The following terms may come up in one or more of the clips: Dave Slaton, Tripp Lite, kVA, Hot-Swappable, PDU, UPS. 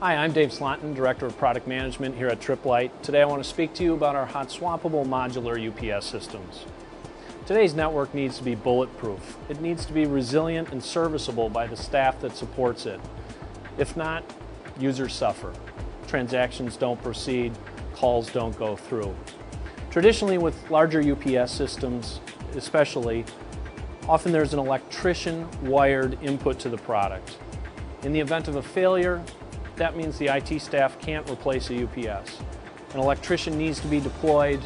Hi, I'm Dave Slaton, Director of Product Management here at Tripp Lite. Today I want to speak to you about our hot swappable modular UPS systems. Today's network needs to be bulletproof. It needs to be resilient and serviceable by the staff that supports it. If not, users suffer. Transactions don't proceed, calls don't go through. Traditionally, with larger UPS systems especially, often there's an electrician wired input to the product. In the event of a failure, that means the IT staff can't replace a UPS. An electrician needs to be deployed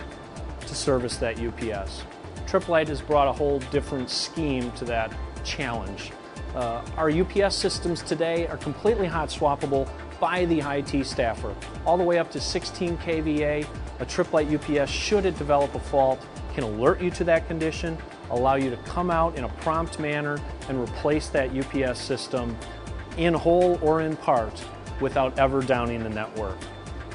to service that UPS. Tripp Lite has brought a whole different scheme to that challenge. Our UPS systems today are completely hot swappable by the IT staffer, all the way up to 16 kVA. A Tripp Lite UPS, should it develop a fault, can alert you to that condition, allow you to come out in a prompt manner and replace that UPS system in whole or in part, without ever downing the network.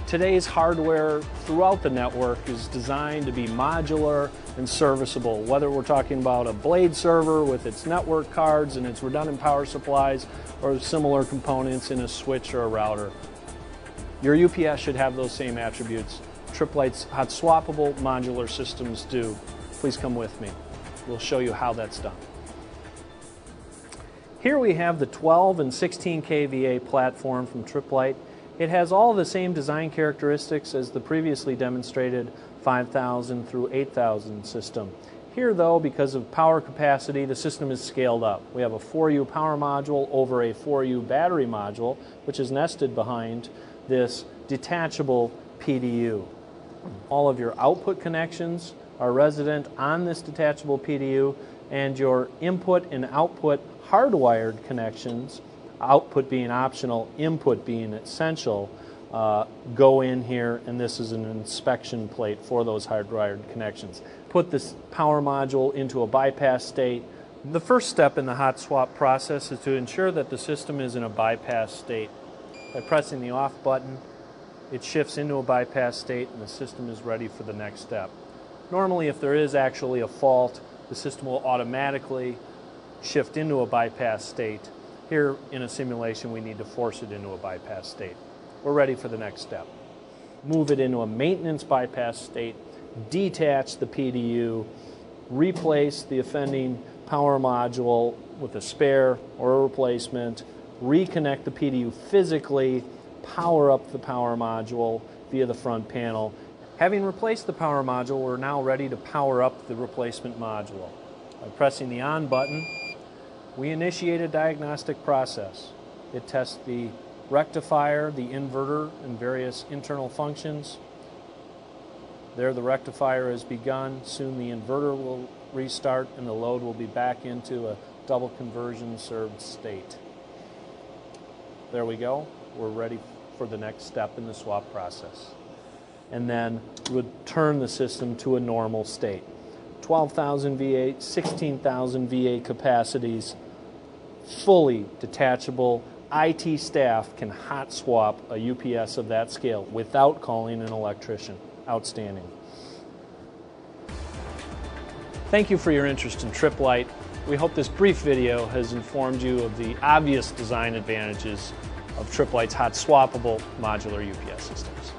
Today's hardware throughout the network is designed to be modular and serviceable, whether we're talking about a blade server with its network cards and its redundant power supplies, or similar components in a switch or a router. Your UPS should have those same attributes. Tripp Lite's hot swappable modular systems do. Please come with me. We'll show you how that's done. Here we have the 12 and 16 kVA platform from Tripp Lite. It has all the same design characteristics as the previously demonstrated 5,000 through 8,000 system. Here though, because of power capacity, the system is scaled up. We have a 4U power module over a 4U battery module, which is nested behind this detachable PDU. All of your output connections are resident on this detachable PDU, and your input and output hardwired connections, output being optional, input being essential, go in here, and this is an inspection plate for those hardwired connections. Put this power module into a bypass state. The first step in the hot swap process is to ensure that the system is in a bypass state. By pressing the off button, it shifts into a bypass state and the system is ready for the next step. Normally, if there is actually a fault, the system will automatically shift into a bypass state. Here in a simulation, we need to force it into a bypass state. We're ready for the next step. Move it into a maintenance bypass state, detach the PDU, replace the offending power module with a spare or a replacement, reconnect the PDU physically, power up the power module via the front panel. Having replaced the power module, we're now ready to power up the replacement module. By pressing the on button, we initiate a diagnostic process. It tests the rectifier, the inverter, and various internal functions. There the rectifier has begun. Soon the inverter will restart and the load will be back into a double conversion served state. There we go. We're ready for the next step in the swap process, and then return the system to a normal state. 12,000 VA, 16,000 VA capacities, fully detachable. IT staff can hot swap a UPS of that scale without calling an electrician. Outstanding. Thank you for your interest in Tripp Lite. We hope this brief video has informed you of the obvious design advantages of Tripp Lite's hot swappable modular UPS systems.